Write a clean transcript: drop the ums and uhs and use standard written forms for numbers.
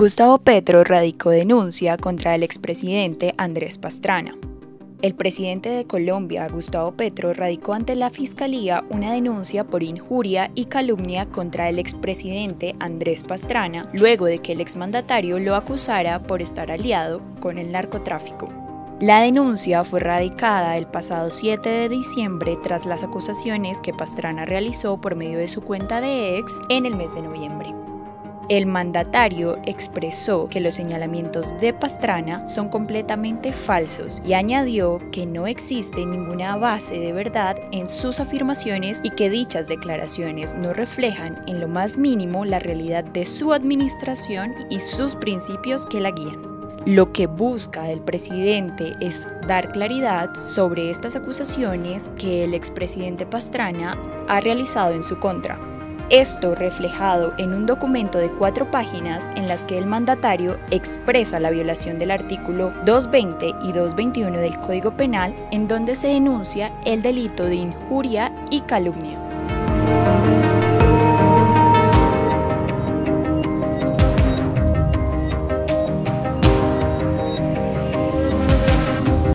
Gustavo Petro radicó denuncia contra el expresidente Andrés Pastrana. El presidente de Colombia, Gustavo Petro, radicó ante la Fiscalía una denuncia por injuria y calumnia contra el expresidente Andrés Pastrana, luego de que el exmandatario lo acusara por estar aliado con el narcotráfico. La denuncia fue radicada el pasado 7 de diciembre tras las acusaciones que Pastrana realizó por medio de su cuenta de X en el mes de noviembre. El mandatario expresó que los señalamientos de Pastrana son completamente falsos y añadió que no existe ninguna base de verdad en sus afirmaciones y que dichas declaraciones no reflejan en lo más mínimo la realidad de su administración y sus principios que la guían. Lo que busca el presidente es dar claridad sobre estas acusaciones que el expresidente Pastrana ha realizado en su contra. Esto reflejado en un documento de 4 páginas en las que el mandatario expresa la violación del artículo 220 y 221 del Código Penal, en donde se denuncia el delito de injuria y calumnia.